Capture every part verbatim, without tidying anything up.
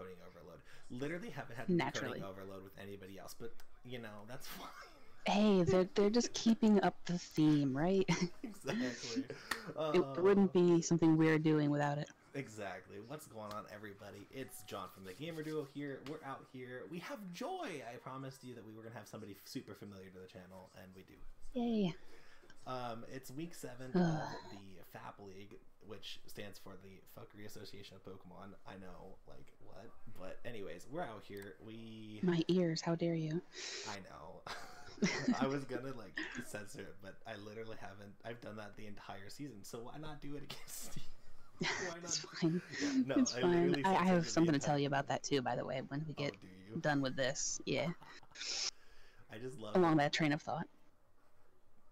coding overload. Literally haven't had Naturally. coding overload with anybody else, but you know, that's fine. Hey, they're they're just keeping up the theme, right? Exactly. Uh, it wouldn't be something we're doing without it. Exactly. What's going on, everybody? It's John from The GamerDuo here. We're out here. We have Joy. I promised you that we were gonna have somebody super familiar to the channel, and we do. Yay. Um, it's week seven Ugh. of the F A P League, which stands for the Fuckery Association of Pokemon. I know, like, what? But anyways, we're out here. We My ears, how dare you? I know. I was gonna like censor it, but I literally haven't. I've done that the entire season, so why not do it again, Steve? Why not? It's fine. Yeah, no, it's I fine. I, I have something to tell you about that too, by the way, when we get oh, done with this. Yeah. I just love along it. that train of thought.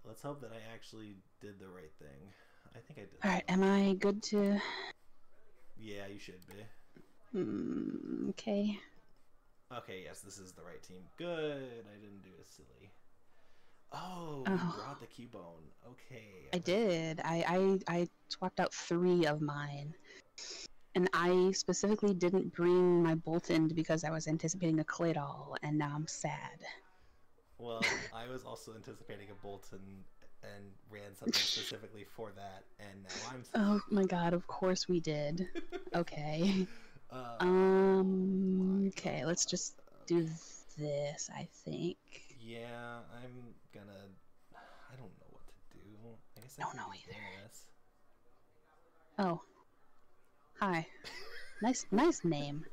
Let's hope that I actually did the right thing. I think I did. All right, am I good to? Yeah, you should be. Mm, okay. Okay. Yes, this is the right team. Good. I didn't do a silly. Oh, oh, you brought the Cubone. Okay. I, I did. I, I I swapped out three of mine. And I specifically didn't bring my Bolton because I was anticipating a Claydol, and now I'm sad. Well, I was also anticipating a Bolton and ran something specifically for that, and now I'm sad. Oh my god, of course we did. Okay. Uh, um, okay, let's just do this, I think. Yeah, I'm gonna... I don't know what to do. I guess I don't know either. This. Oh. Hi. nice nice name.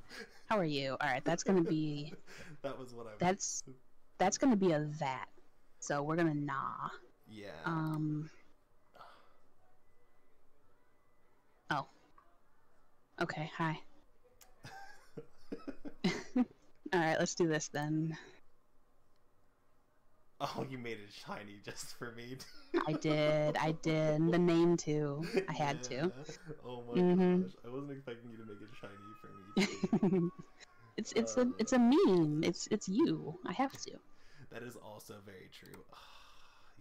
How are you? Alright, that's gonna be... that was what I was... That's, that's gonna be a that. So we're gonna nah. Yeah. Um... Oh. Okay, hi. Alright, let's do this then. Oh, you made it shiny just for me. I did, I did. The name too. I had yeah. to. Oh my mm-hmm. gosh, I wasn't expecting you to make it shiny for me. Too. it's it's um, a it's a meme. It's it's you. I have to. That is also very true. Oh,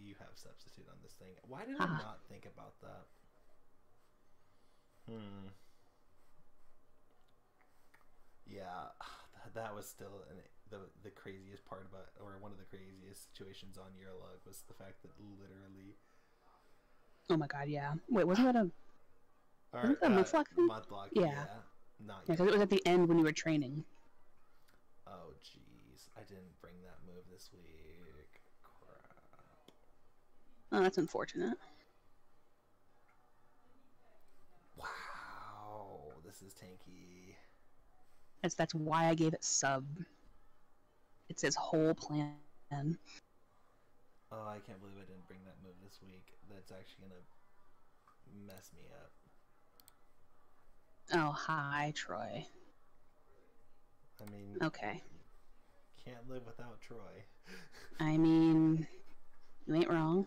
you have substitute on this thing. Why did ah. I not think about that? Hmm. Yeah, that was still an, the the craziest part about, or one of the craziest situations on Eurolog was the fact that literally. Oh my god! Yeah. Wait, wasn't that a? Or, wasn't that a uh, month lock? Month lock. Yeah. yeah. Not yet. Because yeah, it was at the end when you were training. Oh jeez! I didn't bring that move this week. Crap. Oh, that's unfortunate. Wow, this is tanky. That's, that's why I gave it sub. It's his whole plan. Oh, I can't believe I didn't bring that move this week. That's actually gonna mess me up. Oh, hi, Troy. I mean... Okay. Can't live without Troy. I mean... You ain't wrong.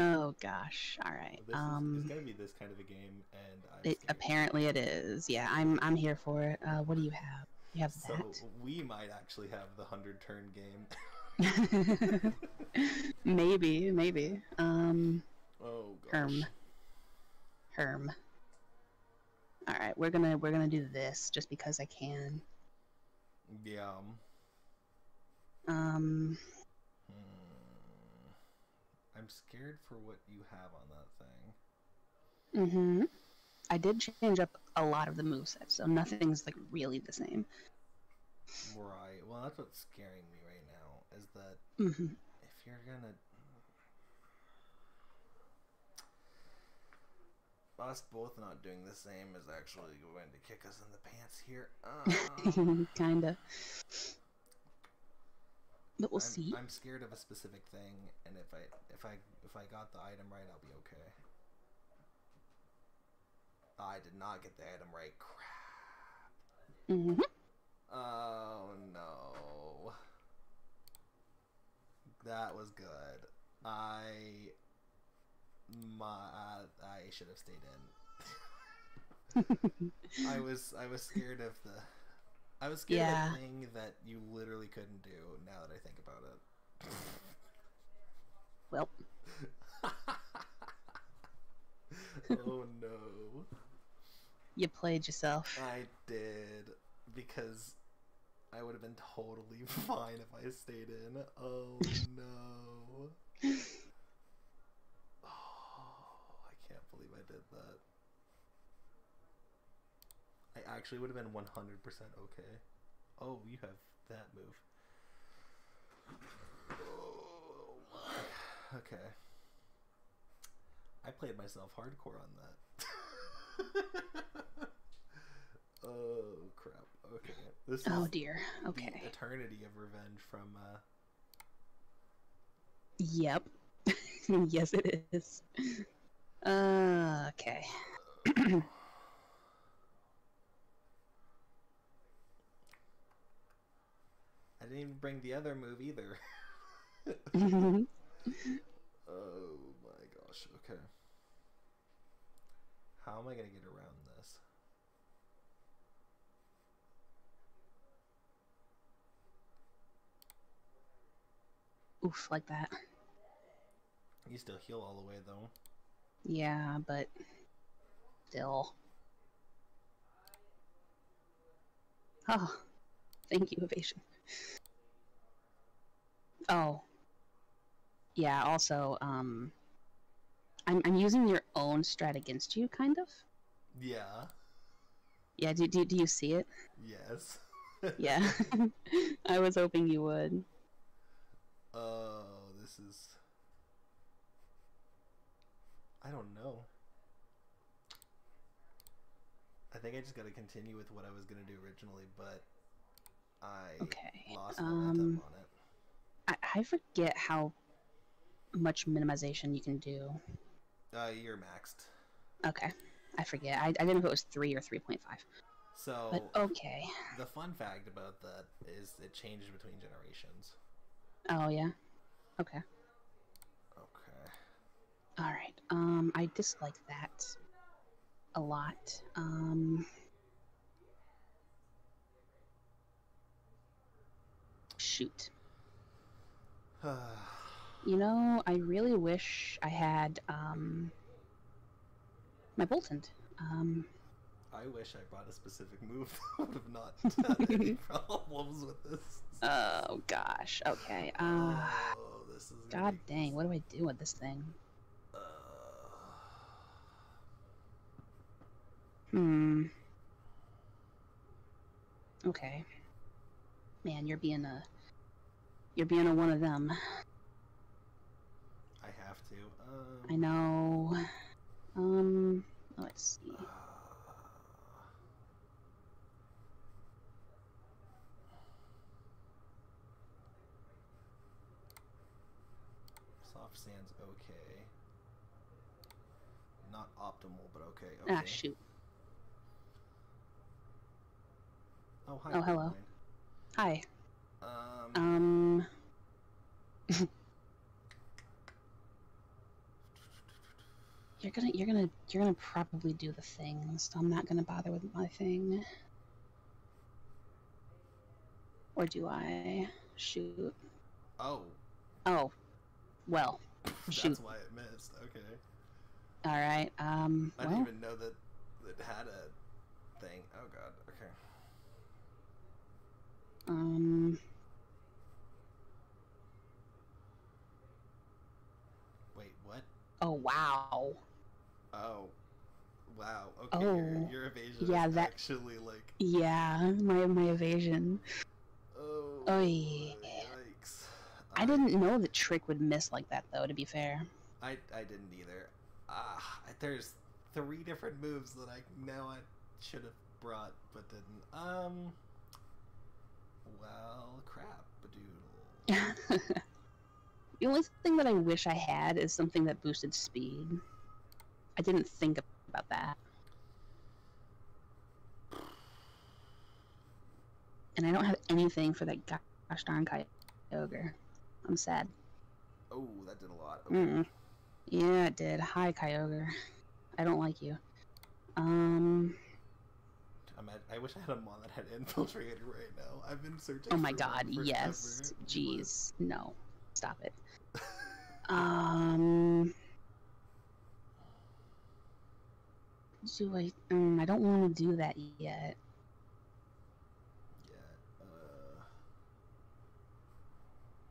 Oh gosh! All right. This um, is, it's gonna be this kind of a game, and I'm it, apparently it is. Yeah, I'm I'm here for it. Uh, what do you have? You have so that. So we might actually have the hundred turn game. maybe, maybe. Um. Oh gosh. Herm. Herm. All right, we're gonna we're gonna do this just because I can. Yeah. Um. I'm scared for what you have on that thing. Mm-hmm. I did change up a lot of the movesets, so nothing's like really the same. Right. Well, that's what's scaring me right now, is that mm-hmm. if you're gonna... Us both not doing the same is actually going to kick us in the pants here. Oh. Kinda. But we'll I'm, see. I'm scared of a specific thing, and if I if I if I got the item right, I'll be okay. I did not get the item right. Crap. Mm-hmm. Oh no. That was good. I my I, I should have stayed in. I was I was scared of the. I was scared yeah. of a thing that you literally couldn't do, now that I think about it. Well. Oh no. You played yourself. I did, because I would have been totally fine if I stayed in. Oh no. Oh, I can't believe I did that. I actually would have been one hundred percent okay. Oh, you have that move. Oh my. Okay. I played myself hardcore on that. Oh crap. Okay. This is oh dear. Okay. The eternity of revenge from uh Yep. Yes it is. Uh okay. I didn't even bring the other move either. Oh my gosh, okay. How am I gonna get around this? Oof, like that. You still heal all the way though. Yeah, but still. Oh. Thank you, Ovation. Oh. Yeah, also, um... I'm, I'm using your own strat against you, kind of? Yeah. Yeah, do, do, do you see it? Yes. Yeah. I was hoping you would. Oh, this is... I don't know. I think I just gotta continue with what I was gonna do originally, but... I okay. lost momentum um, on it. I, I forget how much minimization you can do. Uh, you're maxed. Okay. I forget. I, I didn't know if it was three or three point five. So, but, okay. The fun fact about that is it changes between generations. Oh, yeah? Okay. Okay. Alright. Um, I dislike that a lot. Um... Shoot. You know, I really wish I had um, my Bolton. Um, I wish I brought a specific move that would have not had any problems with this. Oh gosh. Okay. Uh, oh, this is God dang! What do I do with this thing? Uh... Hmm. Okay. Man, you're being a, you're being a one of them. I have to. Um, I know. Um, let's see. Uh, soft sand's okay. Not optimal, but okay. okay. Ah, shoot. Oh hi. Oh hello. Mind. Hi. Um. um. you're gonna, you're gonna, you're gonna probably do the thing, so I'm not gonna bother with my thing. Or do I? Shoot. Oh. Oh. Well. Shoot. That's why it missed. Okay. All right. Um. I didn't well. even know that it had a thing. Oh god. Okay. Um. Wait, what? Oh wow. Oh, wow. Okay, oh. Your, your evasion. Yeah, is that actually like. Yeah, my my evasion. Oh. Oy. Yikes! I, I didn't know the trick would miss like that though. To be fair. I I didn't either. Ah, there's three different moves that I now I should have brought but didn't. Um. Well, crap-a-doodle. The only thing that I wish I had is something that boosted speed. I didn't think about that. And I don't have anything for that gosh darn Kyogre. I'm sad. Oh, that did a lot. Okay. Mm-mm. Yeah, it did. Hi, Kyogre. I don't like you. Um... I'm at, I wish I had a mod that had Infiltrator right now. I've been searching. Oh my for god! Yes. Ever. Jeez. But... No. Stop it. um. Do I? Um, I don't want to do that yet. Yeah.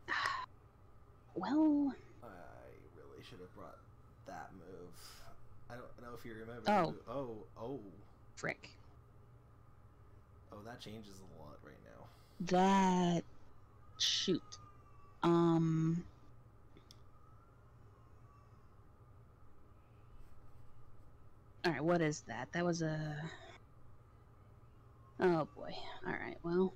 Uh... well. I really should have brought that move. I don't know if you remember. Oh. Oh. Oh. Frick. Oh, that changes a lot right now. That. Shoot. Um. Alright, what is that? That was a... Oh boy. Alright, well...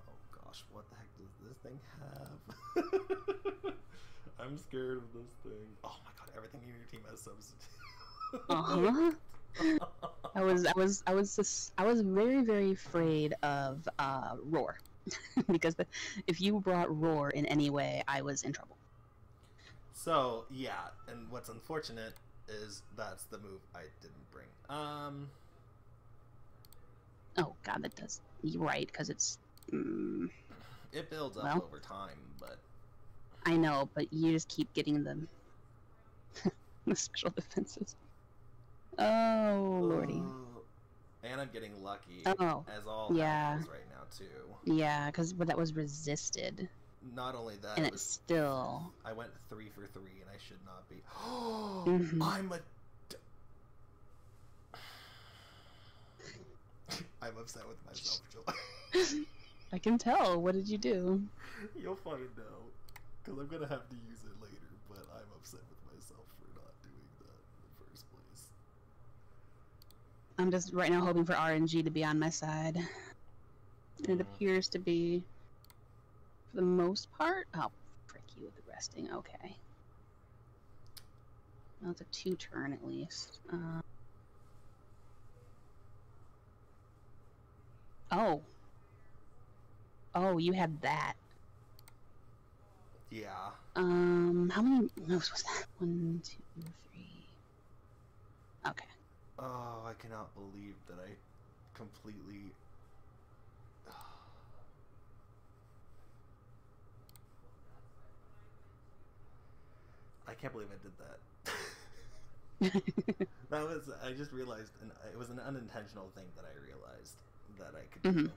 Oh gosh, what the heck does this thing have? I'm scared of this thing. Oh my god, everything in your team has substitute. Uh-huh. I was, I was, I was just, I was very, very afraid of, uh, Roar. Because the, if you brought Roar in any way, I was in trouble. So, yeah, and what's unfortunate is that's the move I didn't bring. Um. Oh, God, that does... You're right, because it's... Um, it builds up well, over time, but... I know, but you just keep getting them. The special defenses. Oh, lordy. Uh... And I'm getting lucky, oh, as all yeah. happens right now, too. Yeah, because that was resisted. Not only that, and it was, still... I went three for three, and I should not be... Oh, mm-hmm. I'm a... I'm upset with myself, July. I can tell. What did you do? You'll find out, because I'm going to have to use it later, but I'm upset with myself for not doing that in the first place. I'm just right now hoping for R N G to be on my side. It appears to be, for the most part. Oh, frick you with the resting. Okay. Well, it's a two turn at least. Uh... Oh. Oh, you had that. Yeah. Um, how many moves was that? One, two, three. Okay. Oh, I cannot believe that I completely... I can't believe I did that. That was... I just realized... An, it was an unintentional thing that I realized that I could mm-hmm. do.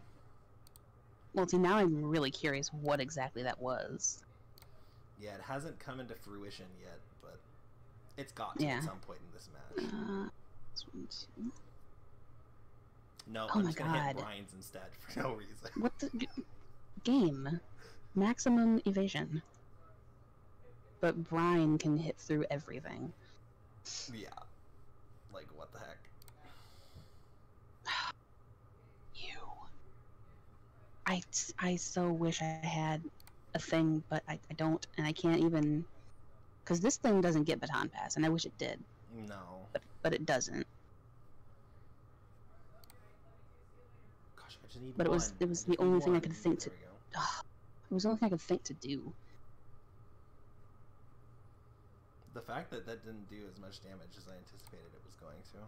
Well, see, now I'm really curious what exactly that was. Yeah, it hasn't come into fruition yet, but it's got to yeah. at some point in this match. Uh... One, two. No, oh I'm my just gonna God. hit Brian's instead for no reason. What the g game? Maximum evasion. But Brian can hit through everything. Yeah. Like what the heck? You. I I so wish I had a thing, but I I don't, and I can't even, because this thing doesn't get Baton Pass, and I wish it did. No. But, but it doesn't. Gosh, I just need But one. it was it was the only thing I could think to. Ugh, it was the only thing I could think to do. The fact that that didn't do as much damage as I anticipated it was going to.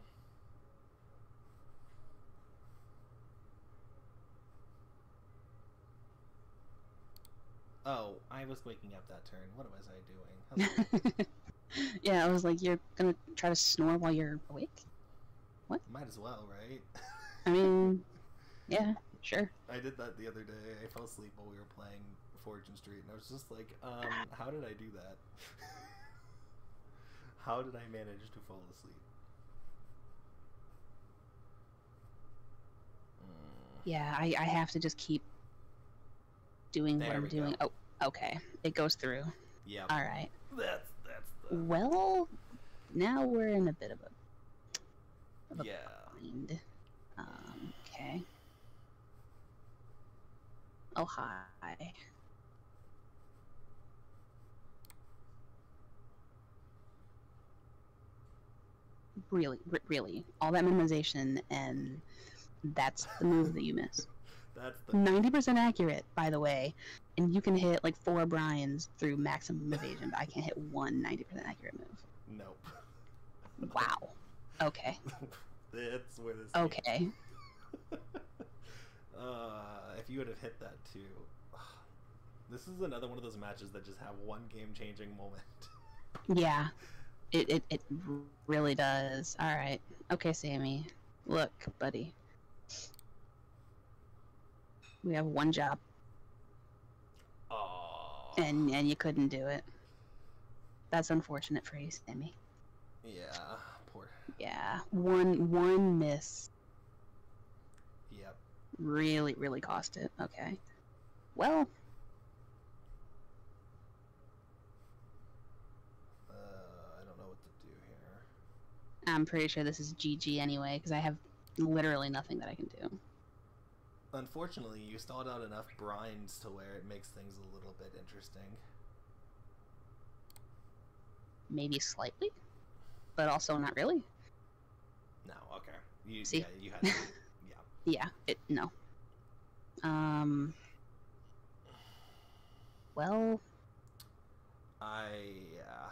Oh, I was waking up that turn. What was I doing? Hello. Yeah, I was like, you're gonna try to snore while you're awake? What? Might as well, right? I mean, yeah, sure. I did that the other day. I fell asleep while we were playing Fortune Street, and I was just like, um, how did I do that? How did I manage to fall asleep? Mm. Yeah, I, I have to just keep doing there what I'm doing. Go. Oh, okay. It goes through. Yeah. All right. That's that's. The... Well, now we're in a bit of a. Of a yeah. Bind. Um, okay. Oh hi. Really, really, all that memorization, and that's the move that you miss. That's the ninety percent accurate, by the way, and you can hit like four Brian's through maximum evasion, but I can't hit one ninety percent accurate move. Nope. Wow. Okay. That's where this. Okay. uh, if you would have hit that too, This is another one of those matches that just have one game-changing moment. Yeah, it, it, it really does. All right. Okay, Sammy. Look, buddy. We have one job. Oh. And, and you couldn't do it. That's unfortunate for you, Sammy. Yeah, poor. Yeah, one one miss. Yep. Really, really cost it. Okay. Well. Uh, I don't know what to do here. I'm pretty sure this is G G anyway, because I have literally nothing that I can do. Unfortunately, you stalled out enough brines to where it makes things a little bit interesting. Maybe slightly, but also not really. No, okay. You, See? Yeah, you had to, yeah. yeah, it, no. Um, well... I, uh...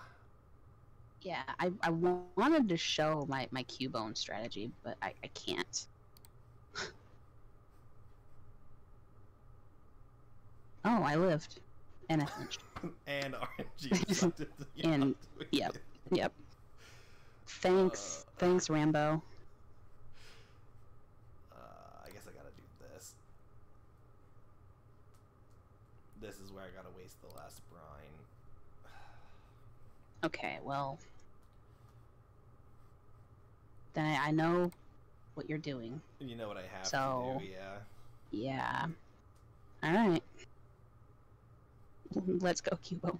Yeah, I, I wanted to show my, my Cubone strategy, but I, I can't. Oh, I lived. And I flinched. And R N G. And yep, it. yep. Thanks, uh, thanks, Rambo. Uh, I guess I gotta do this. This is where I gotta waste the last brine. Okay, well, then I, I know what you're doing. You know what I have so, to do, yeah. Yeah. All right. Let's go, Cubone.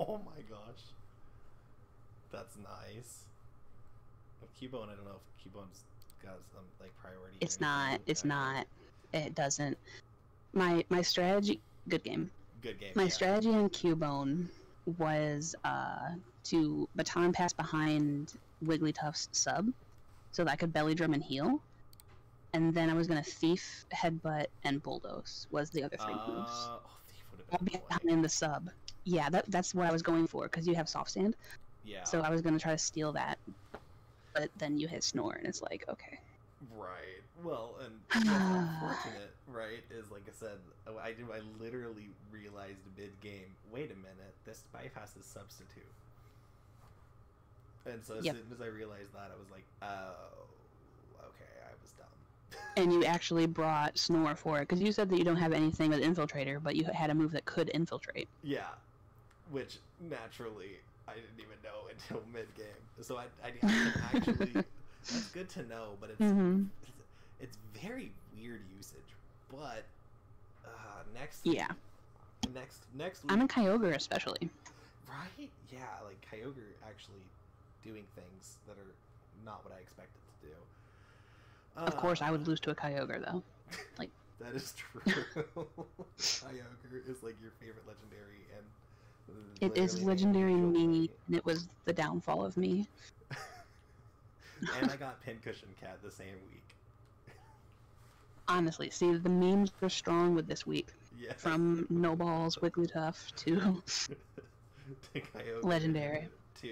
Oh my gosh. That's nice. Cubone, I don't know if Cubone's got some like priority. It's not. It's not. It doesn't. My my strategy. Good game. Good game. My yeah. strategy on Cubone was uh, to baton pass behind Wigglytuff's sub, so that I could belly drum and heal, and then I was gonna thief, headbutt, and bulldoze was the other three uh, moves. I'll be behind the sub. Yeah, that, that's what I was going for, because you have soft sand. Yeah. So I was going to try to steal that, but then you hit Snore, and it's like, okay. Right. Well, and what's unfortunate, right, is like I said, I, did, I literally realized mid-game, wait a minute, this bypass is substitute. And so as yep. soon as I realized that, I was like, oh, okay, I was dumb. And you actually brought Snore for it, because you said that you don't have anything with Infiltrator, but you had a move that could infiltrate. Yeah, which, naturally, I didn't even know until mid-game. So I, I actually, that's good to know, but it's, mm-hmm. it's, it's very weird usage. But, uh, next... Yeah. Next, next week... I'm in Kyogre, especially. Right? Yeah, like, Kyogre actually doing things that are not what I expected to do. Of course, I would lose to a Kyogre, though. Like that is true. Kyogre is like your favorite legendary, and it is legendary me, and it was the downfall of me. And I got Pincushion Cat the same week. Honestly, see, the memes were strong with this week. Yeah. From No Balls, Wigglytuff to, to Kyogre, legendary to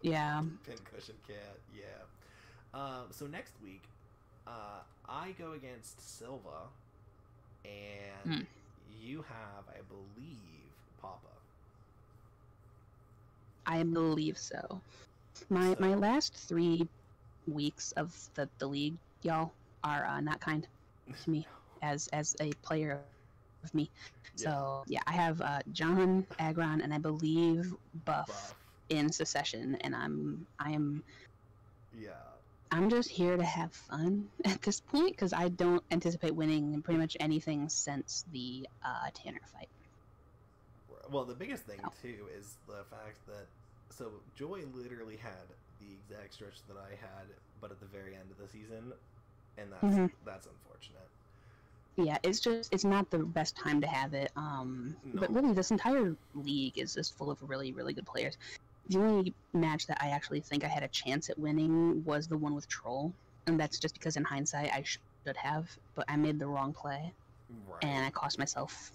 yeah Pincushion Cat. Yeah. Um, so next week. Uh, I go against Silva, and hmm. you have, I believe, Papa. I believe so. My so. my last three weeks of the, the league, y'all, are uh, not kind to me as as a player of me. Yeah. So, yeah, I have uh, John, Agron, and I believe Buff, Buff in succession, and I'm... I am... Yeah. I'm just here to have fun at this point, because I don't anticipate winning in pretty much anything since the uh, Tanner fight. Well, the biggest thing, oh. too, is the fact that... So, Joy literally had the exact stretch that I had, but at the very end of the season, and that's, mm-hmm. that's unfortunate. Yeah, it's just... It's not the best time to have it, um, no. but really, this entire league is just full of really, really good players. The only match that I actually think I had a chance at winning was the one with Troll, and that's just because in hindsight I should have, but I made the wrong play, right. and I cost myself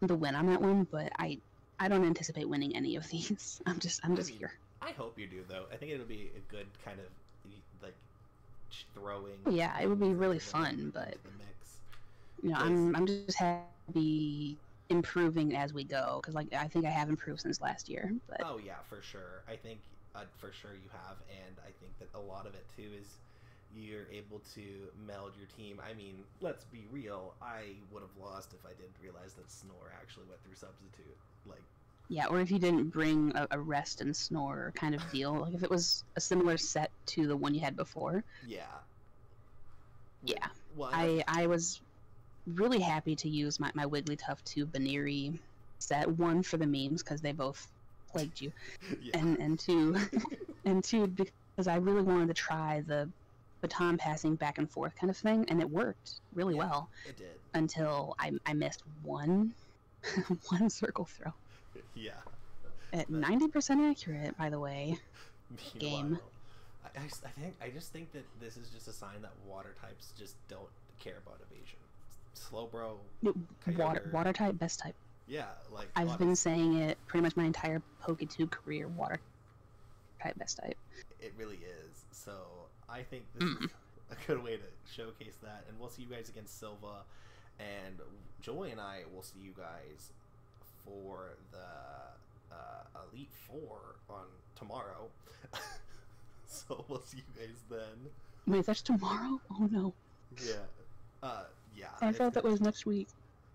the win on that one. But I, I don't anticipate winning any of these. I'm just, I'm I just mean, here. I hope you do, though. I think it'll be a good kind of like throwing. Yeah, it would be really fun, but the mix. You know, it's... I'm, I'm just happy improving as we go, because like I think I have improved since last year. But. Oh yeah, for sure. I think uh, for sure you have, and I think that a lot of it too is you're able to meld your team. I mean, let's be real. I would have lost if I didn't realize that Snore actually went through substitute. Like. Yeah, or if you didn't bring a, a rest and Snore kind of deal. Like if it was a similar set to the one you had before. Yeah. Yeah. Well, I I was really happy to use my, my Wigglytuff to Baneri set. One, for the memes, because they both plagued you. Yeah. And and two, and two, because I really wanted to try the baton passing back and forth kind of thing, and it worked really yeah, well. It did. Until I, I missed one, one circle throw. Yeah. At ninety percent accurate, by the way. Game. I, I, I think I just think that this is just a sign that water types just don't care about evasion. Slowbro. Water, water type, best type. Yeah, like I've been saying it pretty much my entire Poketube career. Water type, best type. It really is. So I think this mm. is a good way to showcase that. And we'll see you guys against Silva, and Joey and I will see you guys for the uh, Elite Four on tomorrow. So we'll see you guys then. Wait, that's tomorrow? Oh no. Yeah. Uh, yeah. I thought that was next week.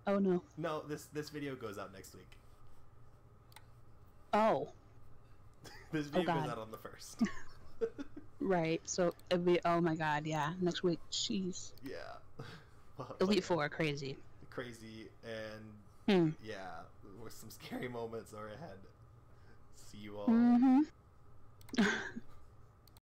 Oh no. No, this this video goes out next week. Oh. This video oh, goes out on the first. Right. So it'd be. Oh my God. Yeah. Next week. Jeez. Yeah. Well, Elite like, Four. Crazy. Crazy and. Hmm. Yeah, with some scary moments are ahead. See you all. Mm-hmm.